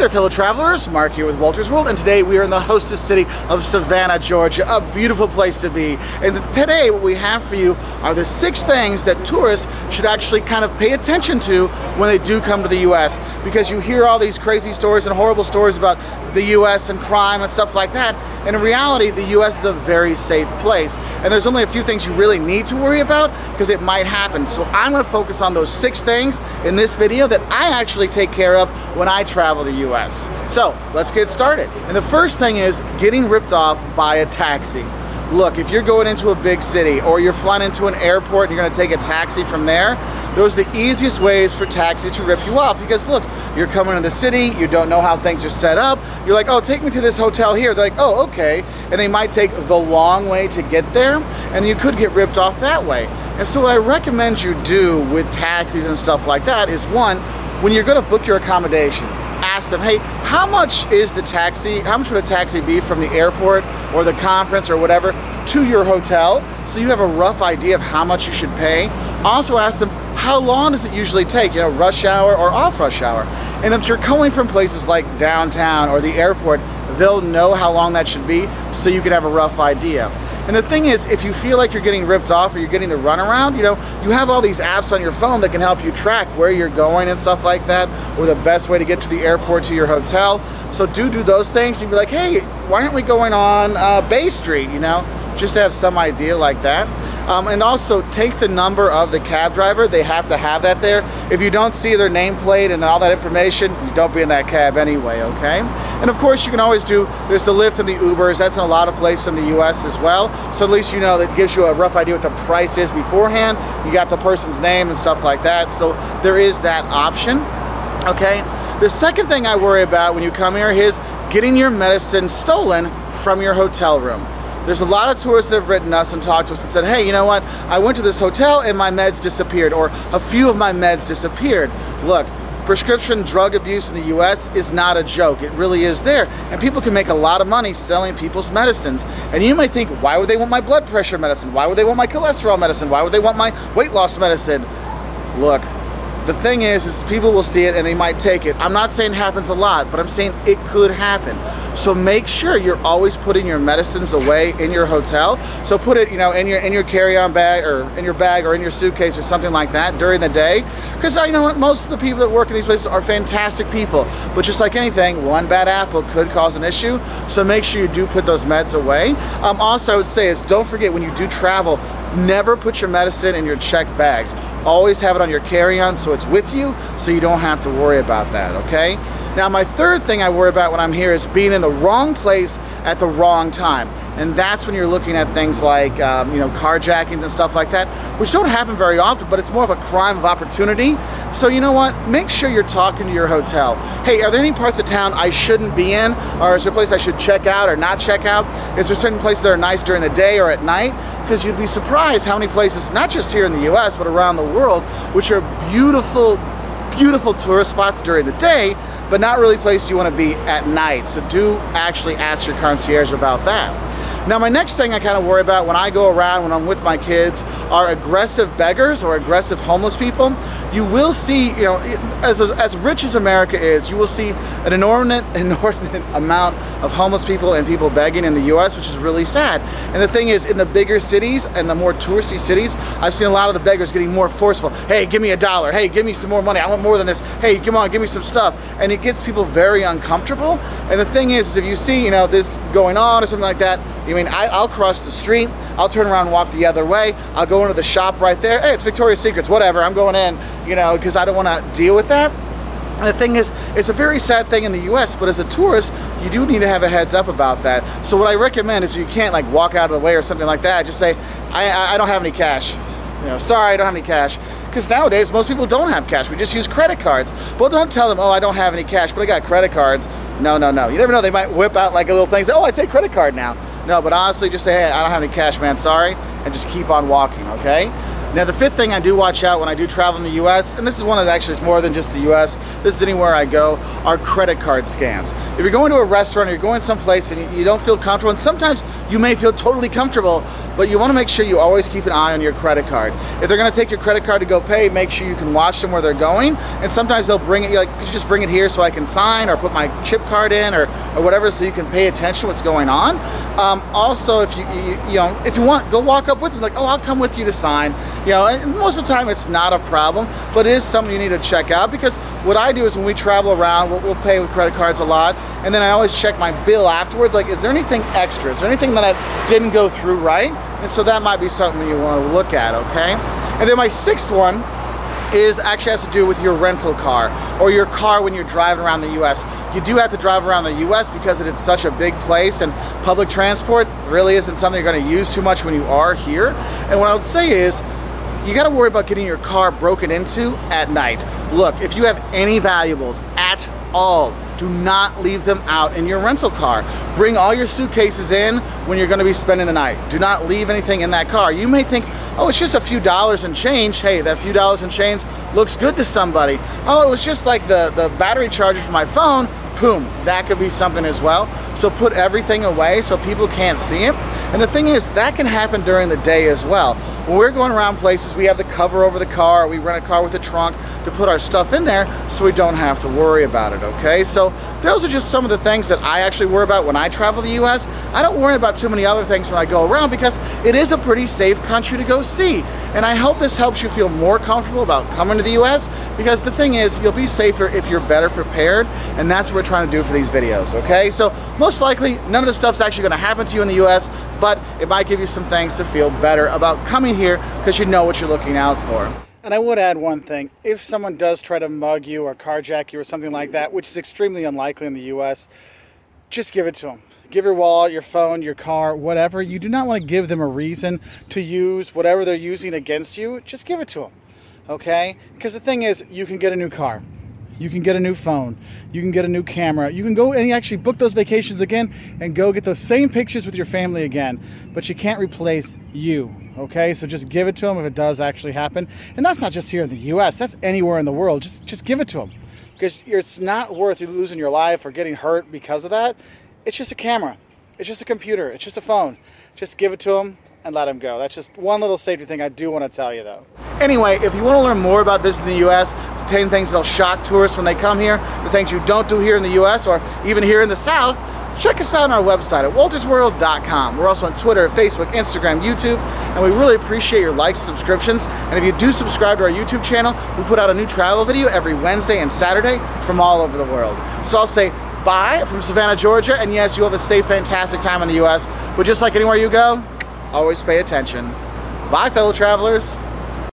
there, fellow travelers. Mark here with Wolters World, and today we are in the hostess city of Savannah, Georgia, a beautiful place to be. And today what we have for you are the 6 things that tourists should actually kind of pay attention to when they do come to the U.S. Because you hear all these crazy stories and horrible stories about the U.S. and crime and stuff like that, and in reality the U.S. is a very safe place. And there's only a few things you really need to worry about because it might happen. So I'm going to focus on those 6 things in this video that I actually take care of when I travel the U.S. So let's get started. And the first thing is getting ripped off by a taxi. Look, if you're going into a big city or you're flying into an airport and you're going to take a taxi from there, those are the easiest ways for taxi to rip you off. Because look, you're coming to the city, you don't know how things are set up, you're like, oh, take me to this hotel here. They're like, oh, okay. And they might take the long way to get there, and you could get ripped off that way. And so what I recommend you do with taxis and stuff like that is, one, when you're going to book your accommodation, ask them, hey, how much is the taxi, how much would a taxi be from the airport or the conference or whatever to your hotel, so you have a rough idea of how much you should pay. Also ask them, how long does it usually take, you know, rush hour or off rush hour? And if you're coming from places like downtown or the airport, they'll know how long that should be, so you can have a rough idea. And the thing is, if you feel like you're getting ripped off or you're getting the runaround, you know, you have all these apps on your phone that can help you track where you're going and stuff like that, or the best way to get to the airport to your hotel. So do those things. You'd be like, hey, why aren't we going on Bay Street, you know, just to have some idea like that. And also take the number of the cab driver. They have to have that there. If you don't see their nameplate and all that information, you don't be in that cab anyway, okay? And of course you can always do, there's the Lyft and the Ubers. That's in a lot of places in the US as well. So at least you know that gives you a rough idea what the price is beforehand. You got the person's name and stuff like that. So there is that option, okay? The second thing I worry about when you come here is getting your medicine stolen from your hotel room. There's a lot of tourists that have written us and talked to us and said, hey, you know what, I went to this hotel and my meds disappeared, or a few of my meds disappeared. Look, prescription drug abuse in the U.S. is not a joke. It really is there. And people can make a lot of money selling people's medicines. And you might think, why would they want my blood pressure medicine? Why would they want my cholesterol medicine? Why would they want my weight loss medicine? Look, the thing is people will see it and they might take it. I'm not saying it happens a lot, but I'm saying it could happen. So make sure you're always putting your medicines away in your hotel. So put it, you know, in your carry-on bag, or in your bag, or in your suitcase, or something like that during the day. Because you know what, most of the people that work in these places are fantastic people. But just like anything, one bad apple could cause an issue. So make sure you do put those meds away. Also, I would say is, don't forget when you do travel, never put your medicine in your checked bags. Always have it on your carry-on so it's with you, so you don't have to worry about that, okay? Now, my third thing I worry about when I'm here is being in the wrong place at the wrong time. And that's when you're looking at things like, you know, carjackings and stuff like that, which don't happen very often, but it's more of a crime of opportunity. So you know what? Make sure you're talking to your hotel. Hey, are there any parts of town I shouldn't be in? Or is there a place I should check out or not check out? Is there certain places that are nice during the day or at night? Because you'd be surprised how many places, not just here in the US, but around the world, which are beautiful, beautiful tourist spots during the day, but not really places you want to be at night. So do actually ask your concierge about that. Now, my next thing I kind of worry about when I go around, when I'm with my kids, are aggressive beggars or aggressive homeless people. You will see, you know, as rich as America is, you will see an inordinate amount of homeless people and people begging in the U.S., which is really sad. And the thing is, in the bigger cities and the more touristy cities, I've seen a lot of the beggars getting more forceful. Hey, give me a dollar. Hey, give me some more money. I want more than this. Hey, come on, give me some stuff. And it gets people very uncomfortable. And the thing is if you see, you know, this going on or something like that, I mean, I'll cross the street, I'll turn around and walk the other way, I'll go into the shop right there, hey, it's Victoria's Secret, whatever, I'm going in, you know, because I don't want to deal with that. And the thing is, it's a very sad thing in the U.S., but as a tourist, you do need to have a heads up about that. So what I recommend is you can't, like, walk out of the way or something like that, just say, I don't have any cash. You know, sorry, I don't have any cash. Because nowadays, most people don't have cash. We just use credit cards. But don't tell them, oh, I don't have any cash, but I got credit cards. No, no, no. You never know. They might whip out like a little thing, say, oh, I take credit card now. No, but honestly, just say, hey, I don't have any cash, man, sorry, and just keep on walking, okay? Now the fifth thing I do watch out when I do travel in the U.S., and this is one that actually is more than just the U.S., this is anywhere I go, are credit card scams. If you're going to a restaurant or you're going someplace and you don't feel comfortable, and sometimes you may feel totally comfortable, but you want to make sure you always keep an eye on your credit card. If they're going to take your credit card to go pay, make sure you can watch them where they're going, and sometimes they'll bring it, like, you just bring it here so I can sign or put my chip card in or whatever, so you can pay attention to what's going on. Also, if you want, go walk up with them, like, oh, I'll come with you to sign. You know, and most of the time it's not a problem, but it is something you need to check out, because what I do is when we travel around, we'll pay with credit cards a lot, and then I always check my bill afterwards, like, is there anything extra? Is there anything that I didn't go through right? And so that might be something you want to look at, okay? And then my sixth one is actually has to do with your rental car or your car when you're driving around the U.S. You do have to drive around the U.S. because it's such a big place, and public transport really isn't something you're going to use too much when you are here. And what I would say is, you got to worry about getting your car broken into at night. Look, if you have any valuables at all, do not leave them out in your rental car. Bring all your suitcases in when you're going to be spending the night. Do not leave anything in that car. You may think, oh, it's just a few dollars and change. Hey, that few dollars and change looks good to somebody. Oh, it was just like the battery charger for my phone. Boom, that could be something as well. So put everything away so people can't see it. And the thing is, that can happen during the day as well. When we're going around places, we have the cover over the car, or we rent a car with a trunk to put our stuff in there so we don't have to worry about it, okay? So those are just some of the things that I actually worry about when I travel the US. I don't worry about too many other things when I go around, because it is a pretty safe country to go see. And I hope this helps you feel more comfortable about coming to the US, because the thing is, you'll be safer if you're better prepared, and that's what we're trying to do for these videos, okay? So most likely, none of this stuff's actually gonna happen to you in the US, but it might give you some things to feel better about coming here, because you know what you're looking out for. And I would add one thing. If someone does try to mug you or carjack you or something like that, which is extremely unlikely in the US, just give it to them. Give your wallet, your phone, your car, whatever. You do not want to give them a reason to use whatever they're using against you. Just give it to them, okay? Because the thing is, you can get a new car. You can get a new phone, you can get a new camera, you can go and actually book those vacations again and go get those same pictures with your family again, but you can't replace you, okay? So just give it to them if it does actually happen. And that's not just here in the US, that's anywhere in the world. Just give it to them, because it's not worth losing your life or getting hurt because of that. It's just a camera, it's just a computer, it's just a phone. Just give it to them and let them go. That's just one little safety thing I do want to tell you though. Anyway, if you want to learn more about visiting the US, the 10 things that'll shock tourists when they come here, the things you don't do here in the US or even here in the South, check us out on our website at woltersworld.com. We're also on Twitter, Facebook, Instagram, YouTube, and we really appreciate your likes and subscriptions. And if you do subscribe to our YouTube channel, we put out a new travel video every Wednesday and Saturday from all over the world. So I'll say bye from Savannah, Georgia, and yes, you have a safe, fantastic time in the US, but just like anywhere you go, always pay attention. Bye, fellow travelers.